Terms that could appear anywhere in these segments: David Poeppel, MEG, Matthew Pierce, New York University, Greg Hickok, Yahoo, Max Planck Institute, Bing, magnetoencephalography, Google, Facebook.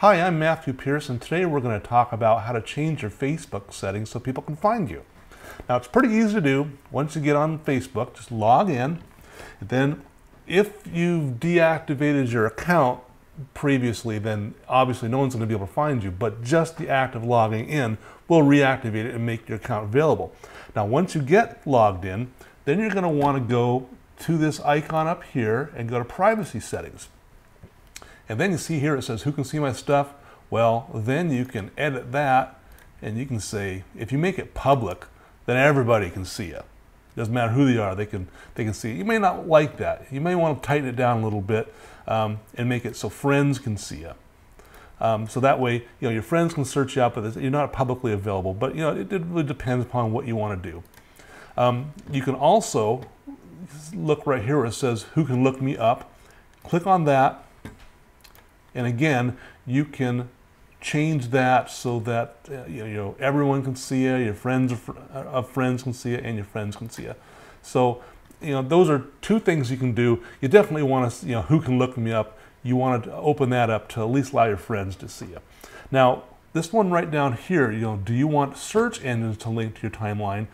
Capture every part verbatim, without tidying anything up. Hi, I'm Matthew Pierce, and today we're going to talk about how to change your Facebook settings so people can find you. Now, it's pretty easy to do. Once you get on Facebook, just log in. And then, if you've deactivated your account previously, then obviously no one's going to be able to find you, but just the act of logging in will reactivate it and make your account available. Now, once you get logged in, then you're going to want to go to this icon up here and go to privacy settings. And then you see here it says who can see my stuff. Well, then you can edit that, and you can say if you make it public, then everybody can see it. It doesn't matter who they are, they can they can see it. You may not like that. You may want to tighten it down a little bit um, and make it so friends can see you. Um, so that way, you know, your friends can search you out, but you're not publicly available. But you know, it really depends upon what you want to do. Um, you can also look right here where it says who can look me up. Click on that. And again, you can change that so that uh, you know everyone can see you, your friends of uh, friends can see you, and your friends can see you. So, you know, those are two things you can do. You definitely want to, you know, who can look me up. You want to open that up to at least allow your friends to see you. Now, this one right down here, you know, do you want search engines to link to your timeline?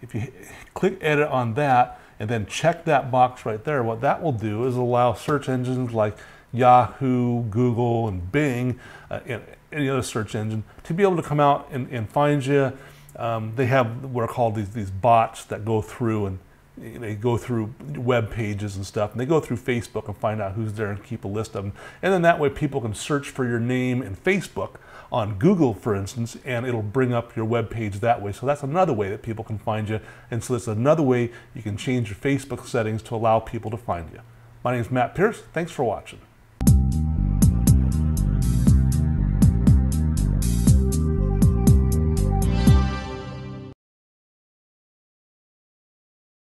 If you click edit on that and then check that box right there, what that will do is allow search engines like Yahoo, Google, and Bing, uh, and any other search engine, to be able to come out and, and find you. Um, they have what are called these, these bots that go through, and they go through web pages and stuff, and they go through Facebook and find out who's there and keep a list of them. And then that way people can search for your name in Facebook on Google, for instance, and it'll bring up your web page that way. So that's another way that people can find you. And so that's another way you can change your Facebook settings to allow people to find you. My name is Matt Pierce. Thanks for watching.